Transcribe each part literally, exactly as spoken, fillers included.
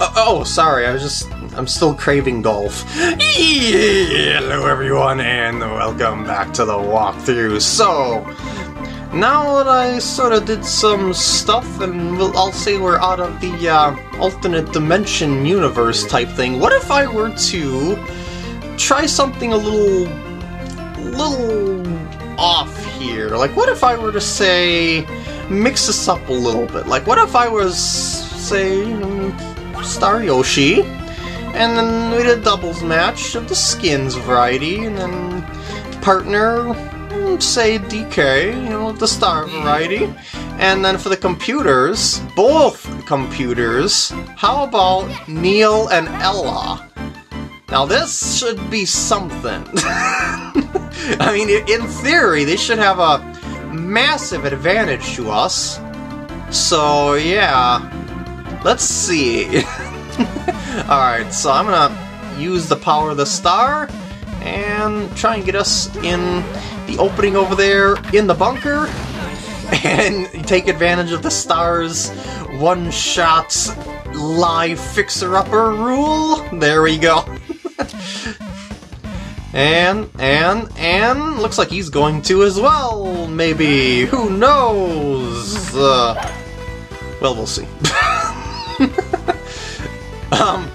Uh, oh, sorry, I was just... I'm still craving golf. Yeah, hello everyone, and welcome back to the walkthrough. So, now that I sort of did some stuff, and we'll, I'll say we're out of the uh, alternate dimension universe type thing, what if I were to try something a little... little off here? Like, what if I were to, say, mix this up a little bit? Like, what if I was, say, Star Yoshi, and then we did a doubles match of the skins variety, and then partner, say, D K, you know, the star variety, and then for the computers, both computers, how about Neil and Ella? Now this should be something. I mean, in theory, they should have a massive advantage to us, so yeah. Let's see. Alright, so I'm gonna use the power of the star and try and get us in the opening over there in the bunker and take advantage of the star's one-shot live fixer-upper rule. There we go. And, and, and, looks like he's going to as well, maybe. Who knows? Uh, well, we'll see. um,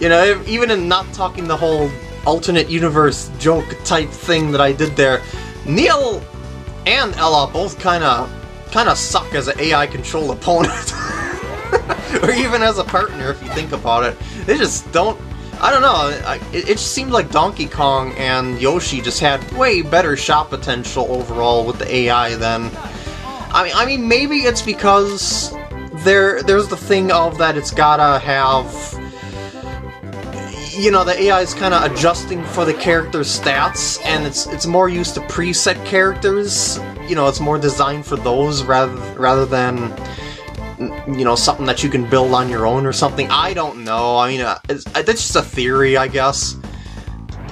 you know, if, even in not talking the whole alternate universe joke type thing that I did there, Neil and Ella both kind of kind of suck as an A I controlled opponent, or even as a partner if you think about it. They just don't. I don't know. I, it, it seemed like Donkey Kong and Yoshi just had way better shot potential overall with the A I than. I mean, I mean, maybe it's because. There, there's the thing of that it's gotta have, you know, the A I is kind of adjusting for the character's stats, and it's it's more used to preset characters. You know, it's more designed for those rather rather than, you know, something that you can build on your own or something. I don't know. I mean, uh, it's, uh, that's just a theory, I guess.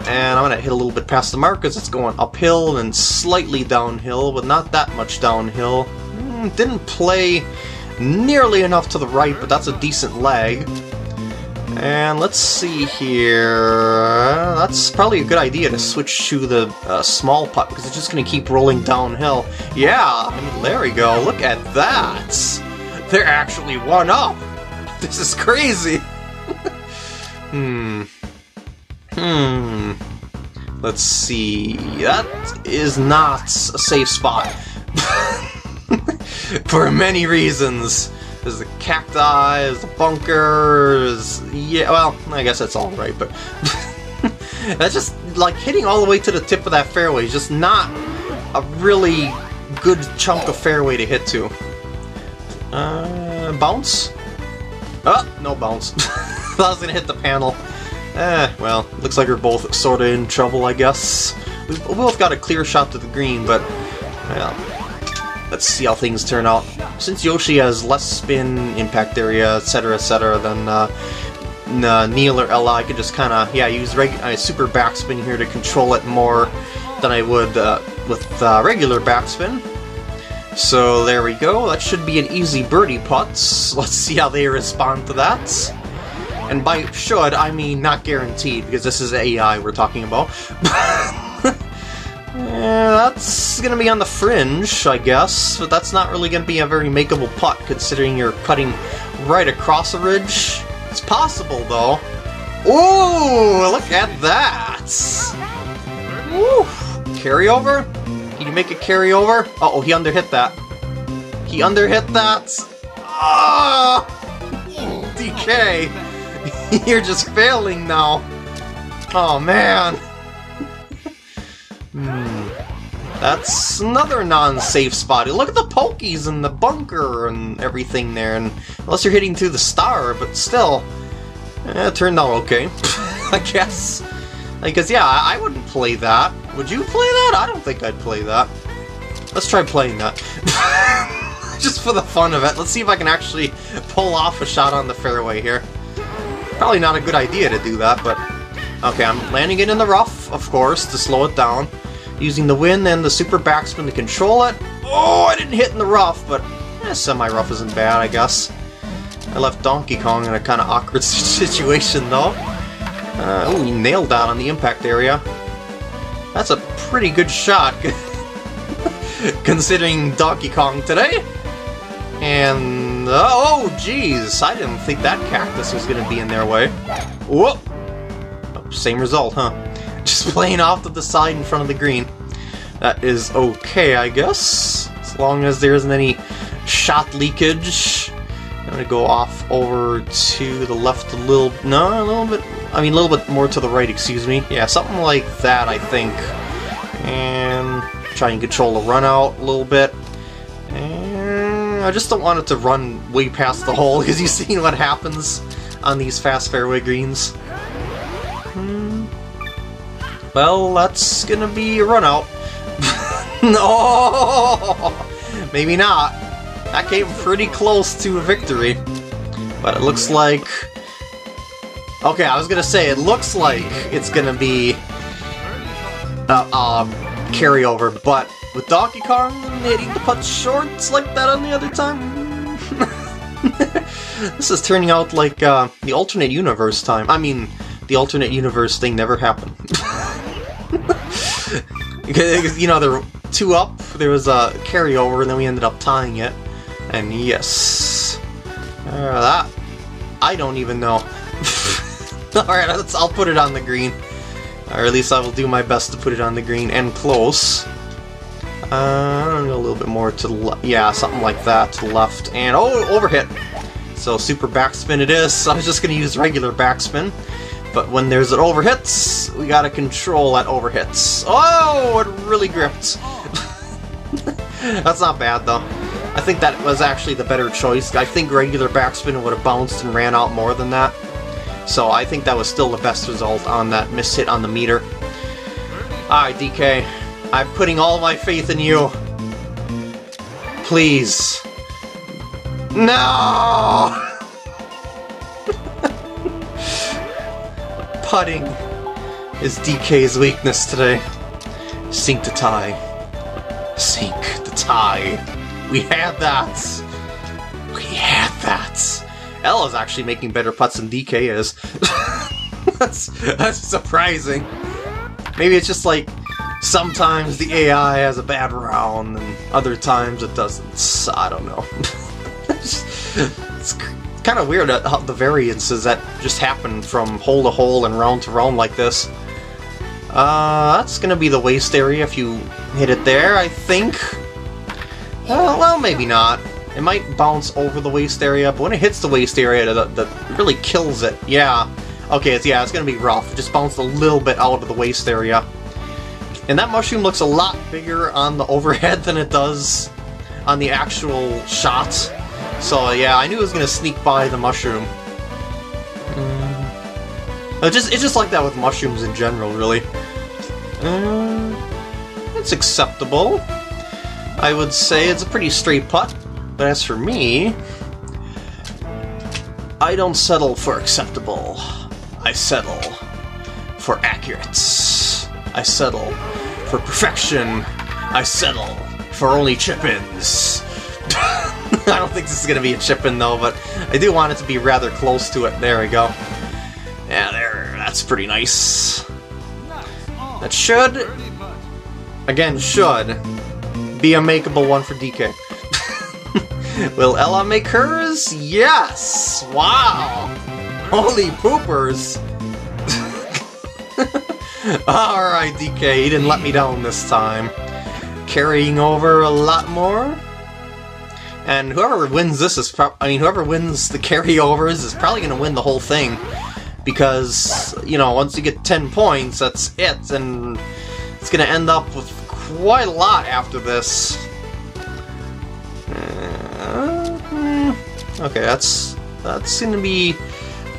And I'm gonna hit a little bit past the mark because it's going uphill and slightly downhill, but not that much downhill. Mm, didn't play nearly enough to the right, but that's a decent leg. And let's see here... That's probably a good idea to switch to the uh, small putt, because it's just going to keep rolling downhill. Yeah, I mean, there we go. Look at that! They're actually one up! This is crazy! hmm. Hmm. Let's see... That is not a safe spot. For many reasons. There's the cacti, there's the bunkers. Yeah, well, I guess that's all right, but that's just like hitting all the way to the tip of that fairway is just not a really good chunk of fairway to hit to. Uh, bounce? Oh, no bounce. I was gonna hit the panel. Eh, well, looks like we're both sorta in trouble, I guess. We both got a clear shot to the green, but, well. Let's see how things turn out. Since Yoshi has less spin, impact area, et cetera, et cetera, then uh, Neil or Ella, I could just kind of yeah use reg uh, super backspin here to control it more than I would uh, with uh, regular backspin. So there we go. That should be an easy birdie putt. Let's see how they respond to that. And by should, I mean not guaranteed, because this is A I we're talking about. Yeah, that's gonna be on the fringe, I guess, but that's not really gonna be a very makeable putt, considering you're cutting right across a ridge. It's possible, though. Ooh, look at that! Ooh, carryover? Can you make a carryover? Uh-oh, he underhit that. He underhit that! Ah! Oh, D K! You're just failing now. Oh, man. Hmm. That's another non-safe spot. Look at the pokies and the bunker and everything there. And unless you're hitting through the star, but still, eh, it turned out okay. I guess. I guess, yeah, I wouldn't play that. Would you play that? I don't think I'd play that. Let's try playing that. Just for the fun of it. Let's see if I can actually pull off a shot on the fairway here. Probably not a good idea to do that, but... Okay, I'm landing it in the rough, of course, to slow it down. Using the wind and the super backspin to control it. Oh, I didn't hit in the rough, but eh, semi-rough isn't bad, I guess. I left Donkey Kong in a kind of awkward situation, though. Uh, oh, he nailed that on the impact area. That's a pretty good shot, considering Donkey Kong today. And... Uh, oh, jeez! I didn't think that cactus was gonna be in their way. Whoop! Oh, same result, huh? Just playing off to the side in front of the green. That is okay, I guess. As long as there isn't any shot leakage. I'm gonna go off over to the left a little... No, a little bit... I mean, a little bit more to the right, excuse me. Yeah, something like that, I think. And... try and control the run out a little bit. And... I just don't want it to run way past the hole, because you've seen what happens on these fast fairway greens. Hmm. Well, that's gonna be a run out. No! Maybe not. That came pretty close to a victory. But it looks like... Okay, I was gonna say, it looks like it's gonna be uh, um, carryover, but with Donkey Kong hitting the putt shorts like that on the other time... This is turning out like uh, the alternate universe time. I mean, the alternate universe thing never happened. You know, there were two up, there was a carryover, and then we ended up tying it. And yes... Uh, that... I don't even know. Alright, I'll put it on the green. Or at least I will do my best to put it on the green and close. Uh, I'm going to go a little bit more to the left. Yeah, something like that, to the left. And, oh, overhit! So, super backspin it is. I was just going to use regular backspin. But when there's an overhits, we got to control that overhits. Oh, it really gripped. That's not bad, though. I think that was actually the better choice. I think regular backspin would have bounced and ran out more than that. So I think that was still the best result on that mishit on the meter. Alright, D K. I'm putting all my faith in you. Please. No! Putting is D K's weakness today. Sink the tie. Sink the tie. We had that. We had that. L is actually making better putts than D K is. that's, that's surprising. Maybe it's just like, sometimes the A I has a bad round, and other times it doesn't. I don't know. it's it's kind of weird how the variances that just happen from hole to hole and round to round like this. Uh, that's going to be the waste area if you hit it there, I think. Uh, well, maybe not. It might bounce over the waist area, but when it hits the waist area, that, that really kills it. Yeah. Okay, it's, yeah, it's going to be rough. Just bounced a little bit out of the waist area. And that mushroom looks a lot bigger on the overhead than it does on the actual shot. So, yeah, I knew it was going to sneak by the mushroom. Mm. It's, just, it's just like that with mushrooms in general, really. Mm. It's acceptable. I would say it's a pretty straight putt. But as for me, I don't settle for acceptable. I settle for accurate. I settle for perfection. I settle for only chip-ins. I don't think this is going to be a chip-in, though, but I do want it to be rather close to it. There we go. Yeah, there. That's pretty nice. That should, again, should be a makeable one for D K. Will Ella make hers? Yes! Wow! Holy poopers! Alright, D K, you didn't let me down this time. Carrying over a lot more. And whoever wins this is pro- I mean, whoever wins the carryovers is probably going to win the whole thing. Because, you know, once you get ten points, that's it. And it's going to end up with quite a lot after this. Okay, that's that's gonna be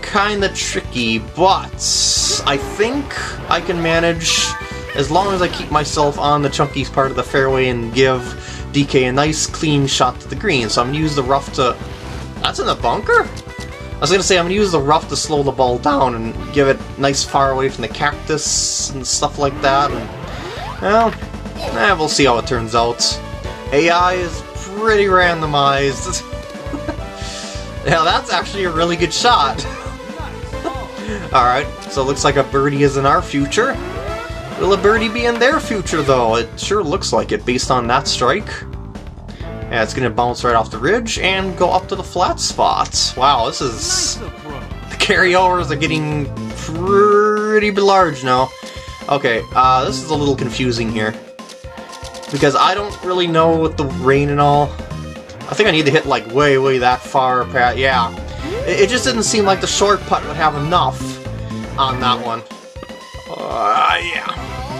kinda tricky, but I think I can manage as long as I keep myself on the chunky part of the fairway and give D K a nice clean shot to the green. So I'm gonna use the rough to... That's in the bunker? I was gonna say I'm gonna use the rough to slow the ball down and give it nice far away from the cactus and stuff like that. And, well, eh, we'll see how it turns out. A I is pretty randomized. Now that's actually a really good shot. Alright, so it looks like a birdie is in our future. Will a birdie be in their future, though? It sure looks like it, based on that strike. Yeah, it's going to bounce right off the ridge and go up to the flat spots. Wow, this is... the carryovers are getting pretty large now. Okay, uh, this is a little confusing here, because I don't really know with the rain and all. I think I need to hit, like, way, way that far, Pat. Yeah. It, it just didn't seem like the short putt would have enough on that one. Uh, yeah.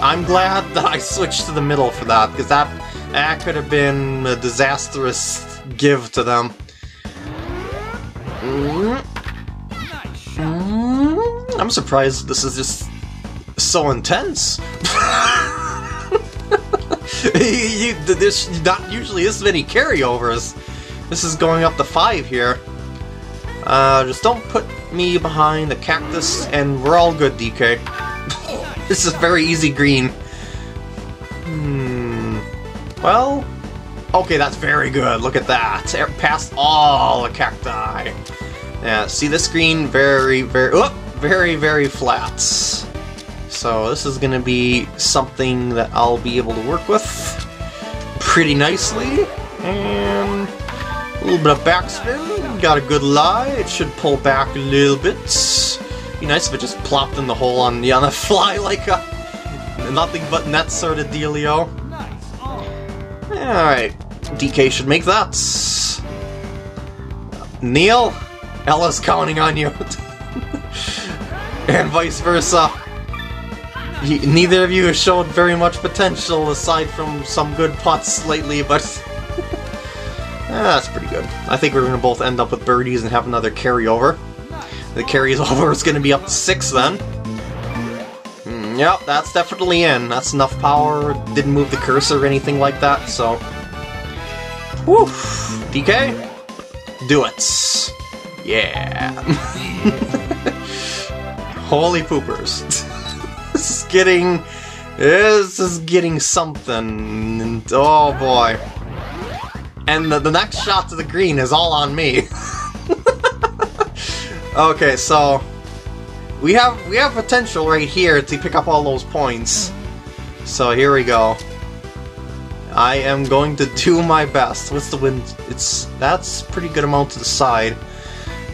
I'm glad that I switched to the middle for that, because that, that could have been a disastrous give to them. Mm-hmm. I'm surprised this is just so intense. you, there's not usually this many carryovers. This is going up to five here. Uh, just don't put me behind the cactus and we're all good, D K. This is very easy green. Hmm. Well, okay, that's very good. Look at that. Past all the cacti. Yeah, see this green? Very, very, oh, very, very flat. So this is going to be something that I'll be able to work with pretty nicely. And a little bit of backspin. Got a good lie. It should pull back a little bit. Be nice if it just plopped in the hole on the, on the fly like a nothing but net sort of dealio. Alright, D K should make that. Neil, Ella's counting on you. And vice versa. He, neither of you has shown very much potential aside from some good putts lately, but ah, that's pretty good. I think we're going to both end up with birdies and have another carryover. The carryover is going to be up to six then. Mm, yep, that's definitely in. That's enough power. Didn't move the cursor or anything like that, so. Woo! D K, do it. Yeah. Holy poopers. This is getting, this is getting something, and oh boy. And the, the next shot to the green is all on me. Okay, so we have we have potential right here to pick up all those points. So here we go. I am going to do my best. What's the wind? It's that's pretty good amount to the side.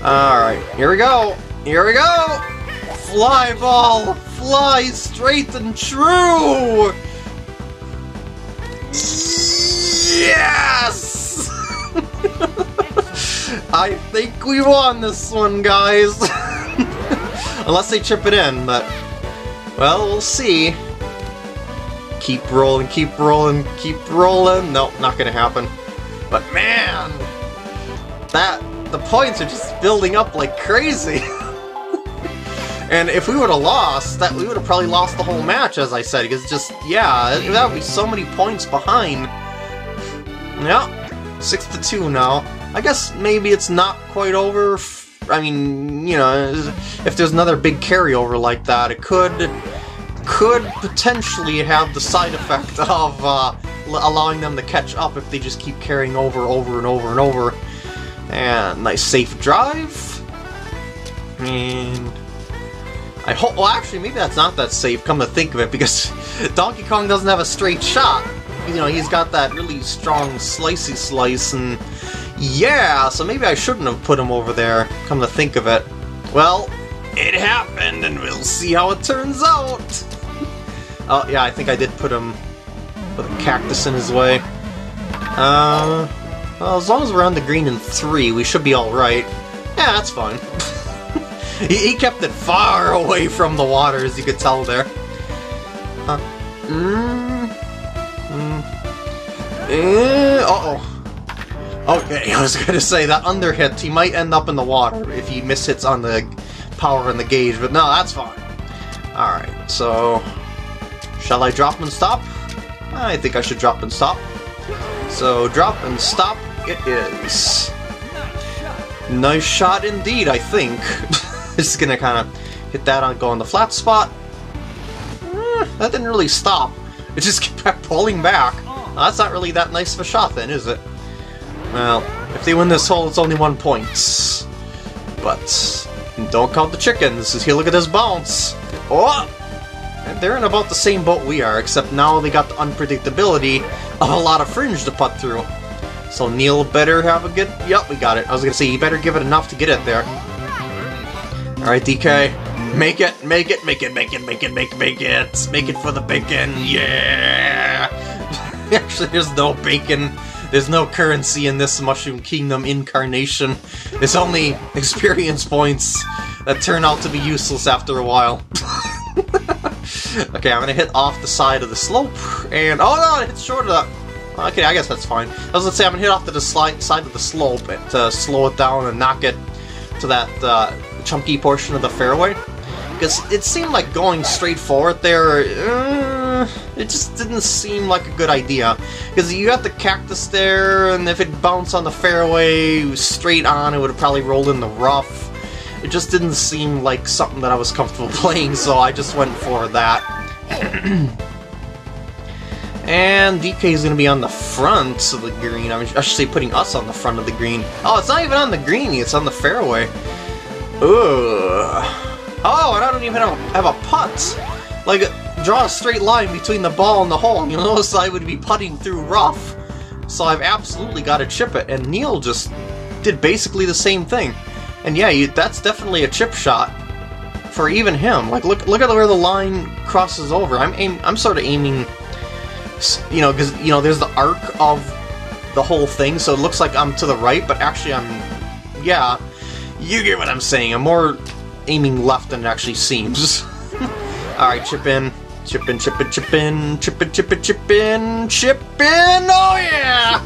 All right, here we go. Here we go. Fly ball. Fly straight and true! Yes! I think we won this one, guys. Unless they chip it in, but... well, we'll see. Keep rolling, keep rolling, keep rolling. Nope, not gonna happen. But man! That... the points are just building up like crazy. And if we would have lost, that we would have probably lost the whole match, as I said, because just, yeah, that would be so many points behind. Yeah, six to two now. I guess maybe it's not quite over. F I mean, you know, if there's another big carryover like that, it could, could potentially have the side effect of uh, allowing them to catch up if they just keep carrying over, over and over and over. And nice safe drive. And I hope, well actually maybe that's not that safe, come to think of it, because Donkey Kong doesn't have a straight shot. You know, he's got that really strong slicey slice, and yeah, so maybe I shouldn't have put him over there, come to think of it. Well, it happened, and we'll see how it turns out! Oh, yeah, I think I did put him, put a cactus in his way. Uh, well, as long as we're on the green in three, we should be alright. Yeah, that's fine. He kept it far away from the water, as you could tell there. Uh, mm, mm, eh, uh-oh. Okay, I was gonna say, that under hit, he might end up in the water if he mishits on the power and the gauge, but no, that's fine. Alright, so... shall I drop and stop? I think I should drop and stop. So, drop and stop it is. Nice shot indeed, I think. Just gonna kind of hit that on, go on the flat spot. Eh, that didn't really stop. It just kept pulling back. Well, that's not really that nice of a shot then, is it? Well, If they win this hole, it's only one point. But don't count the chickens. Here, look at this bounce. Oh! And they're in about the same boat we are, except now they got the unpredictability of a lot of fringe to putt through. So Neil better have a good... Yep, we got it. I was gonna say, you better give it enough to get it there. Alright, D K. Make it, make it, make it, make it, make it, make it, make it. Make it for the bacon. Yeah! Actually, there's no bacon. There's no currency in this Mushroom Kingdom incarnation. There's only experience points that turn out to be useless after a while. Okay, I'm gonna hit off the side of the slope, and... Oh no, it hits short of that. Okay, I guess that's fine. I was gonna say, I'm gonna hit off to the side of the slope and uh, slow it down and knock it to that uh, chunky portion of the fairway. Because it seemed like going straight forward there, uh, it just didn't seem like a good idea. Because you got the cactus there, and if it bounced on the fairway straight on, it would have probably rolled in the rough. It just didn't seem like something that I was comfortable playing, so I just went for that. And D K is going to be on the front of the green. I'm actually putting us on the front of the green. Oh, it's not even on the green, it's on the fairway. Ugh. Oh, and I don't even have a putt! Like, draw a straight line between the ball and the hole, and you'll notice I would be putting through rough. So I've absolutely got to chip it, and Neil just did basically the same thing. And yeah, you, that's definitely a chip shot for even him. Like, look look at where the line crosses over. I'm aim, I'm sort of aiming, you know, because, you know, there's the arc of the whole thing, so it looks like I'm to the right, but actually I'm, yeah, you get what I'm saying. I'm more aiming left than it actually seems. Alright, chip in. Chip in, chip in, chip in, chip in, chip in, chip in, chip in, oh yeah!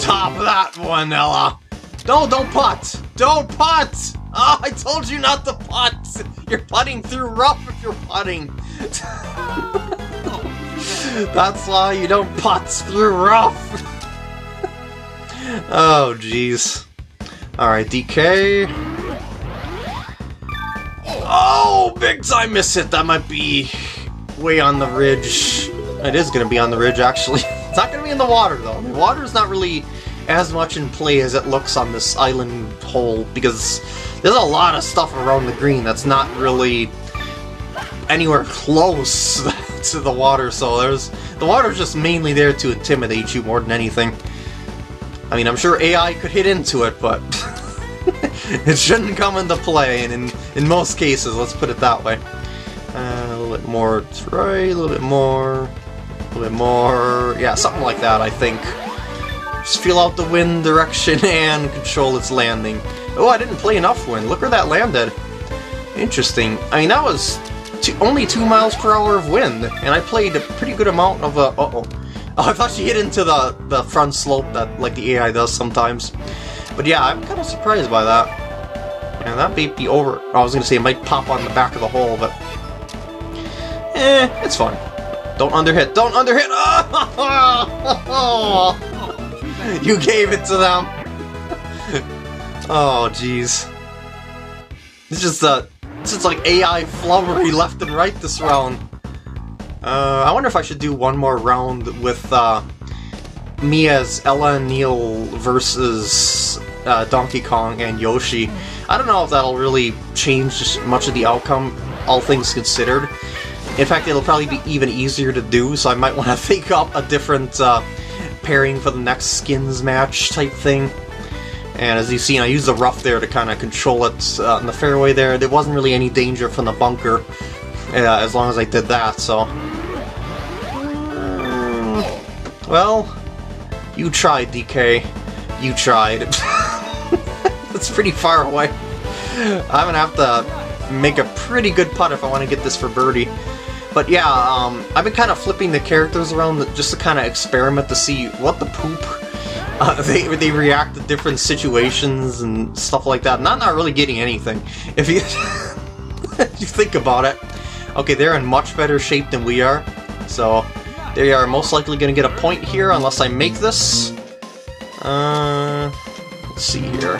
Top that one, Ella. No, don't putt! Don't putt! Oh, I told you not to putt! You're putting through rough if you're putting. That's why you don't putt through rough. Oh, jeez. Alright, D K. Oh, big time miss it! That might be way on the ridge. It is going to be on the ridge, actually. It's not going to be in the water, though. The water's not really as much in play as it looks on this island hole, because there's a lot of stuff around the green that's not really anywhere close to the water, so there's the water's just mainly there to intimidate you more than anything. I mean, I'm sure A I could hit into it, but it shouldn't come into play, and in, in most cases, let's put it that way. Uh, a little bit more to the right, a little bit more, a little bit more, yeah, something like that, I think. Just feel out the wind direction and control its landing. Oh, I didn't play enough wind. Look where that landed. Interesting. I mean, that was two, only two miles per hour of wind, and I played a pretty good amount of a. Uh oh. Oh, I thought she hit into the the front slope that like the A I does sometimes. But yeah, I'm kind of surprised by that. And that may be over. I was gonna say it might pop on the back of the hole, but eh, it's fine. Don't underhit. Don't underhit. Oh! You gave it to them! Oh, jeez. It's just, uh, it's just like A I flummery left and right this round. Uh, I wonder if I should do one more round with, uh, me as Ella and Neil versus, uh, Donkey Kong and Yoshi. I don't know if that'll really change much of the outcome, all things considered. In fact, it'll probably be even easier to do, so I might want to think up a different, uh, pairing for the next skins match type thing. And as you've seen, I used the rough there to kind of control it uh, in the fairway there. There wasn't really any danger from the bunker uh, as long as I did that, so... Um, well, you tried, D K. You tried. That's pretty far away. I'm gonna have to make a pretty good putt if I want to get this for birdie. But yeah, um, I've been kind of flipping the characters around just to kind of experiment to see what the poop uh, they they react to different situations and stuff like that. And I'm not really getting anything if you if you think about it. Okay, they're in much better shape than we are, so they are most likely going to get a point here unless I make this. Uh, let's see here.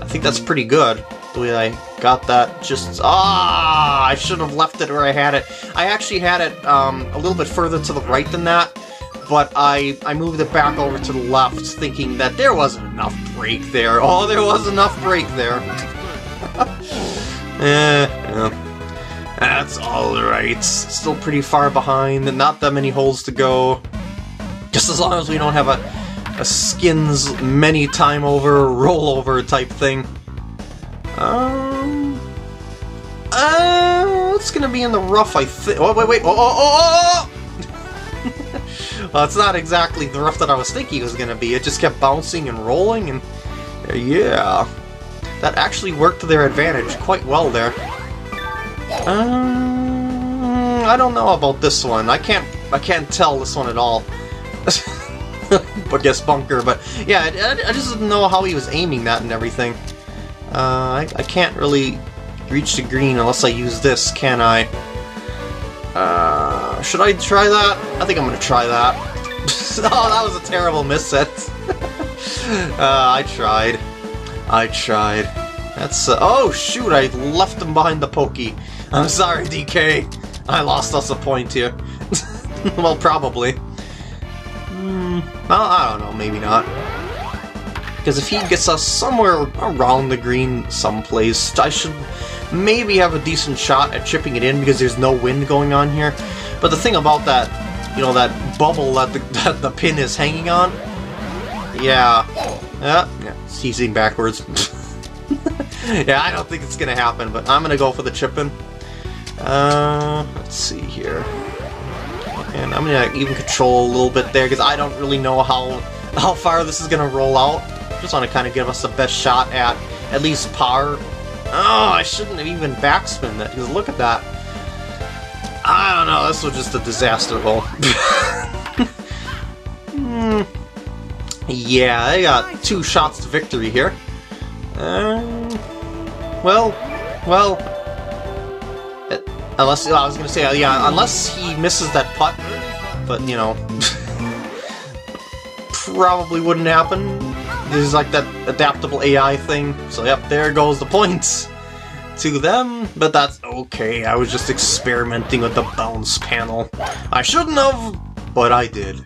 I think that's pretty good. I got that just... Ah! I should have left it where I had it. I actually had it um, a little bit further to the right than that, but I, I moved it back over to the left, thinking that there wasn't enough break there. Oh, there was enough break there. eh, yeah. That's alright. Still pretty far behind, and not that many holes to go. Just as long as we don't have a, a skins many time over, rollover type thing. Um... Uh, it's gonna be in the rough, I think. Oh, wait, wait, oh, oh, oh, oh! Well, it's not exactly the rough that I was thinking it was gonna be. It just kept bouncing and rolling, and... Uh, yeah. That actually worked to their advantage quite well there. Um... I don't know about this one. I can't... I can't tell this one at all. I guess bunker, but... Yeah, I, I just didn't know how he was aiming that and everything. Uh, I, I can't really reach the green unless I use this, can I? Uh, should I try that? I think I'm gonna try that. Oh, that was a terrible misset. uh, I tried. I tried. That's, uh, oh shoot, I left him behind the pokey. I'm sorry, D K. I lost us a point here. Well, probably. Hmm, well, I don't know, maybe not. Because if he gets us somewhere around the green someplace, I should maybe have a decent shot at chipping it in because there's no wind going on here. But the thing about that, you know, that bubble that the, that the pin is hanging on, yeah, yeah, yeah. Seizing backwards. Yeah, I don't think it's going to happen, but I'm going to go for the chip-in. Uh, let's see here. And I'm going to even control a little bit there because I don't really know how, how far this is going to roll out. Just want to kind of give us the best shot at at least par. Oh, I shouldn't have even backspin that, because look at that. I don't know, this was just a disaster hole. mm. Yeah, they got two shots to victory here. Um, well, well... It, unless, well, I was going to say, yeah, unless he misses that putt, but, you know... probably wouldn't happen. There's like that adaptable A I thing, so yep, there goes the points to them, but that's okay. I was just experimenting with the bounce panel. I shouldn't have, but I did.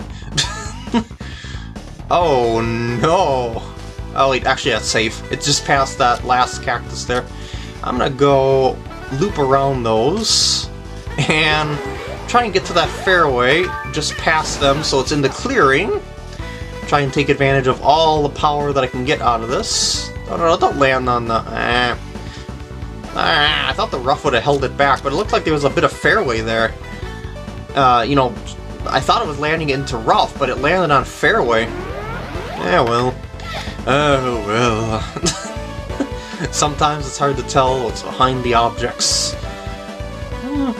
Oh no! Oh wait, actually that's safe. It's just past that last cactus there. I'm gonna go loop around those, and try and get to that fairway, just past them so it's in the clearing. Try and take advantage of all the power that I can get out of this. No, no, no, don't land on the... Eh. Ah, I thought the rough would have held it back, but it looked like there was a bit of fairway there. Uh, you know, I thought it was landing into rough, but it landed on fairway. Yeah, well. Oh, well. Sometimes it's hard to tell what's behind the objects. Hmm.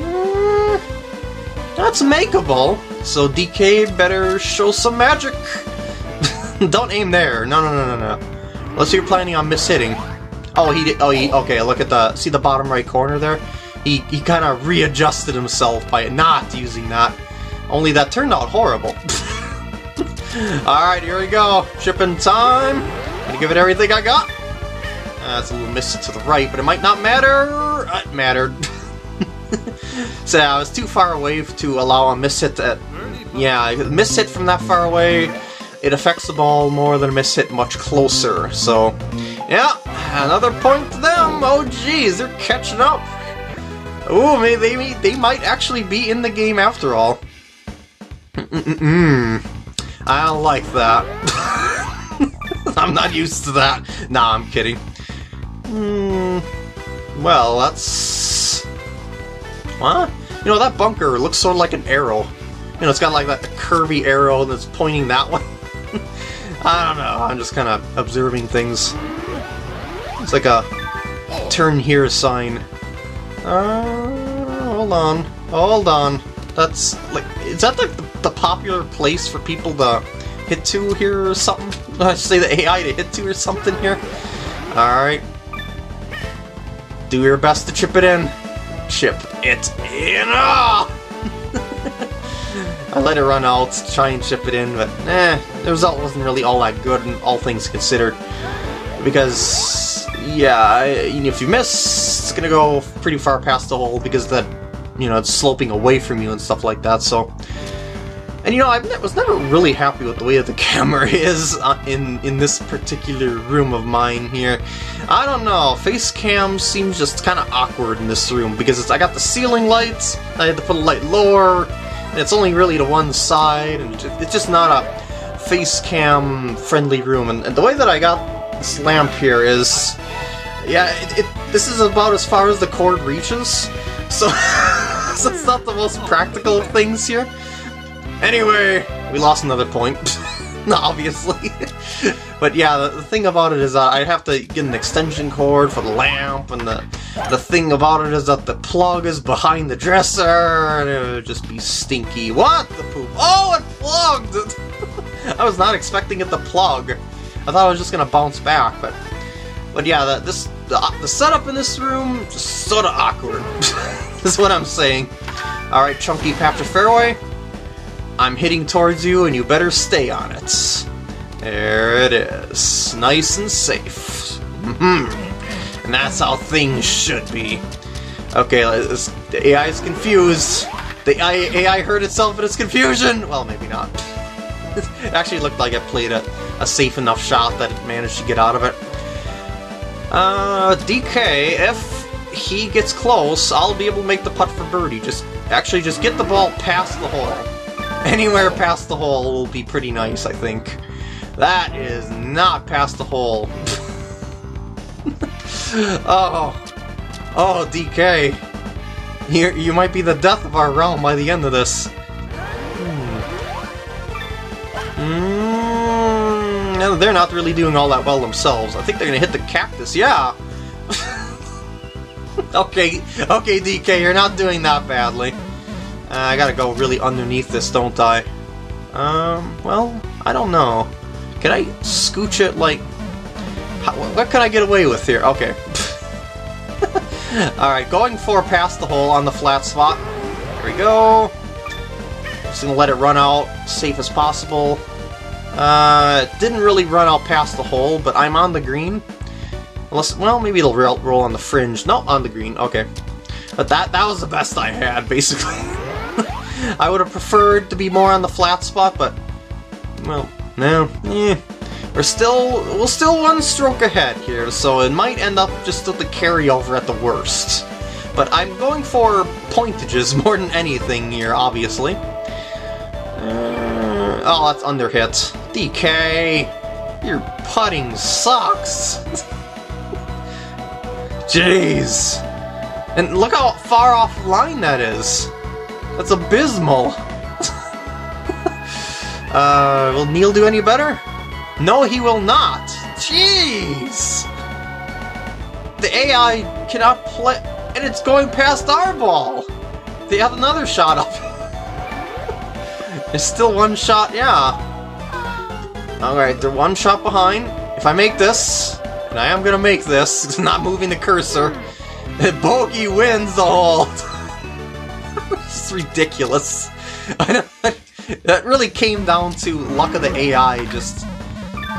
Hmm. That's makeable. So D K better show some magic. Don't aim there. No, no, no, no, no. Unless you're planning on mishitting. Oh, he did. Oh, he. Okay, look at the. See the bottom right corner there. He he kind of readjusted himself by not using that. Only that turned out horrible. All right, here we go. Chipping time. I'm gonna give it everything I got. Uh, that's a little miss to the right, but it might not matter. It mattered. So yeah, I was too far away to allow a miss hit at, yeah, a miss hit from that far away, it affects the ball more than a miss hit much closer, so, yeah, another point to them. Oh geez, they're catching up. Ooh, maybe they, they might actually be in the game after all. Mm-mm-mm. I don't like that. I'm not used to that. Nah, I'm kidding. Mm, well, that's... Huh? You know, that bunker looks sort of like an arrow. You know, it's got like that curvy arrow that's pointing that way. I don't know, I'm just kind of observing things. It's like a turn here sign. Uh, hold on, hold on. That's like, is that like the, the popular place for people to hit to here or something? I should say the A I to hit to or something here. Alright. Do your best to chip it in. Chip it in! Oh! I let it run out to try and chip it in, but eh, the result wasn't really all that good, and all things considered. Because, yeah, if you miss, it's gonna go pretty far past the hole because that, you know, it's sloping away from you and stuff like that, so And you know, I was never really happy with the way that the camera is uh, in in this particular room of mine here. I don't know, face cam seems just kind of awkward in this room because it's I got the ceiling lights, I had to put a light lower, and it's only really to one side, and it's just not a face cam friendly room. And, and the way that I got this lamp here is, yeah, it, it this is about as far as the cord reaches, so. So it's not the most practical of things here. Anyway, we lost another point, obviously. But yeah, the, the thing about it is that I'd have to get an extension cord for the lamp, and the the thing about it is that the plug is behind the dresser, and it would just be stinky. What? The poop? Oh, it plugged! I was not expecting it to plug. I thought I was just gonna bounce back, but but yeah, the, this the, the setup in this room just sort of awkward. That's what I'm saying. Alright, Chunky Patrick Fairway, I'm hitting towards you and you better stay on it. There it is. Nice and safe. Mm-hmm. And that's how things should be. Okay, this, the A I is confused. The A I hurt itself in its confusion! Well, maybe not. It actually looked like it played a, a safe enough shot that it managed to get out of it. Uh, D K, if he gets close, I'll be able to make the putt for birdie. Just actually just get the ball past the hole. Anywhere past the hole will be pretty nice, I think. That is not past the hole. Oh. Oh, D K. You, you might be the death of our realm by the end of this. Hmm. Mm, no, they're not really doing all that well themselves. I think they're gonna hit the cactus, yeah! Okay, okay, D K, you're not doing that badly. Uh, I gotta go really underneath this, don't I? Um, well, I don't know. Can I scooch it, like... How, what can I get away with here? Okay. Alright, going four past the hole on the flat spot. There we go. Just gonna let it run out, safe as possible. Uh, it didn't really run out past the hole, but I'm on the green. Unless, well, maybe it'll roll on the fringe. No, on the green. Okay. But that that was the best I had, basically. I would have preferred to be more on the flat spot, but... Well, no. Eh. We're still... We're still one stroke ahead here, so it might end up just with the carryover at the worst. But I'm going for pointages more than anything here, obviously. Uh, oh, that's under hit. D K! Your putting sucks! Jeez! And look how far off line that is! That's abysmal! uh, will Neil do any better? No, he will not! Jeez! The A I cannot play, and it's going past our ball! They have another shot up. There's still one shot, yeah. Alright, they're one shot behind. If I make this... And I am gonna make this, it's not moving the cursor. Bogey wins the hole! It's ridiculous. That really came down to luck of the A I, just...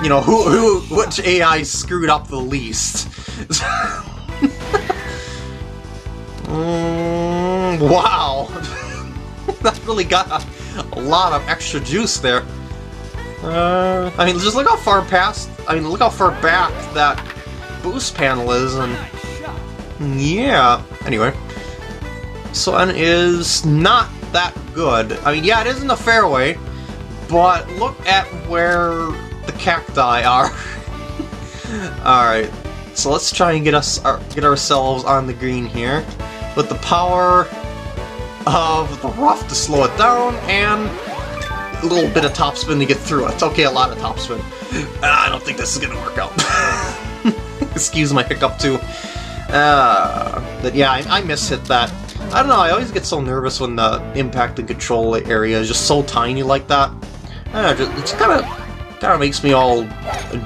You know, who, who, which A I screwed up the least. mm, wow! That really got a, a lot of extra juice there. Uh, I mean, just look how far past, I mean, look how far back that boost panel is, and... Yeah, anyway. Sun is not that good. I mean, yeah, it is in the fairway, but look at where the cacti are. Alright, so let's try and get us, our, get ourselves on the green here, with the power of the rough to slow it down, and... a little bit of topspin to get through it. It's okay, a lot of topspin. Uh, I don't think this is gonna work out. Excuse my hiccup, too. Uh, but yeah, I, I mishit that. I don't know, I always get so nervous when the impact and control area is just so tiny like that. I don't know, it just kinda, kinda makes me all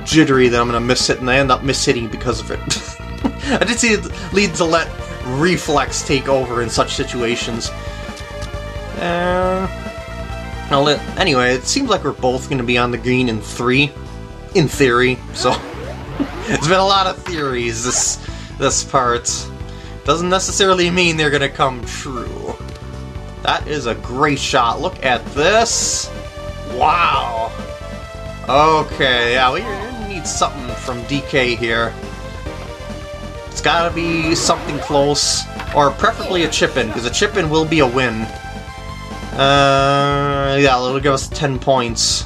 jittery that I'm gonna mishit, and I end up mishitting because of it. I did see it lead to let reflex take over in such situations. Uh... Anyway, it seems like we're both going to be on the green in three, in theory, so... It's been a lot of theories, this this part. Doesn't necessarily mean they're going to come true. That is a great shot. Look at this. Wow. Okay, yeah, we need something from D K here. It's gotta be something close, or preferably a chip-in, because a chip-in will be a win. Uh, yeah, it'll give us ten points.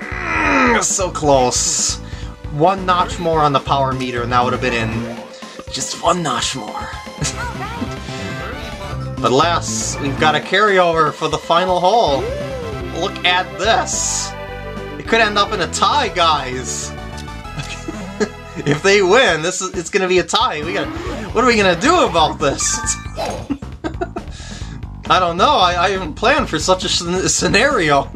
Mm, so close. One notch more on the power meter, and that would have been in. Just one notch more. But alas, we've got a carryover for the final hole. Look at this. It could end up in a tie, guys. If they win, this is, it's gonna be a tie. We got, what are we gonna do about this? I don't know. I, I haven't planned for such a scenario.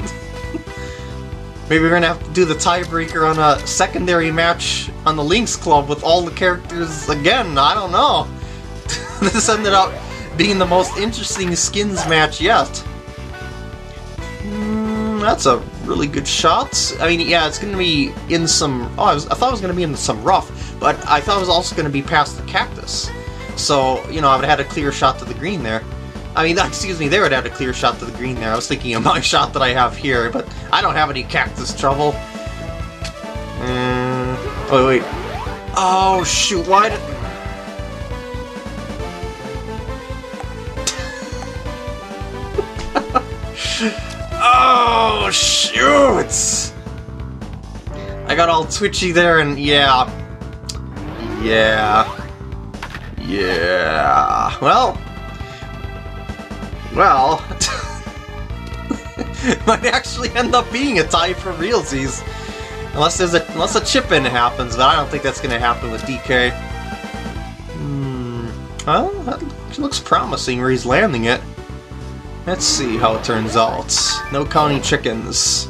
Maybe we're gonna have to do the tiebreaker on a secondary match on the Lynx Club with all the characters again. I don't know. This ended up being the most interesting skins match yet. Mm, that's a really good shot. I mean, yeah, it's gonna be in some. Oh, I, was, I thought it was gonna be in some rough, but I thought it was also gonna be past the cactus. So you know, I would have had a clear shot to the green there. I mean, excuse me, they would have had a clear shot to the green there. I was thinking of my shot that I have here, but I don't have any cactus trouble. Mm, wait, wait. Oh, shoot, why did... Oh, shoot! I got all twitchy there, and yeah. Yeah. Yeah. Well... Well, it might actually end up being a tie for realsies, unless there's a unless a chip in happens, but I don't think that's going to happen with D K. Hmm. Well, that looks promising where he's landing it. Let's see how it turns out. No counting chickens.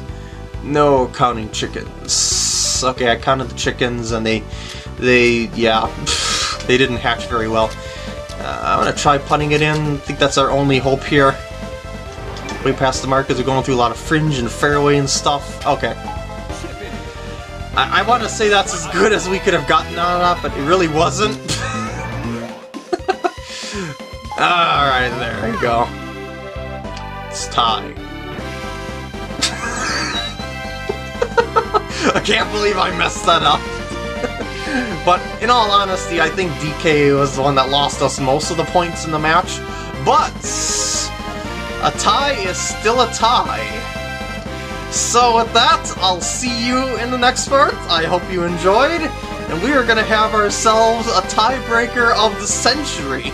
No counting chickens. Okay, I counted the chickens, and they they yeah they didn't hatch very well. Uh, I'm gonna try putting it in. I think that's our only hope here. Way past the mark because we're going through a lot of fringe and fairway and stuff. Okay. I, I want to say that's as good as we could have gotten out of that, but it really wasn't. Alright, there we go. It's tie. I can't believe I messed that up. But in all honesty, I think D K was the one that lost us most of the points in the match. But a tie is still a tie. So with that, I'll see you in the next part. I hope you enjoyed, and we are going to have ourselves a tiebreaker of the century.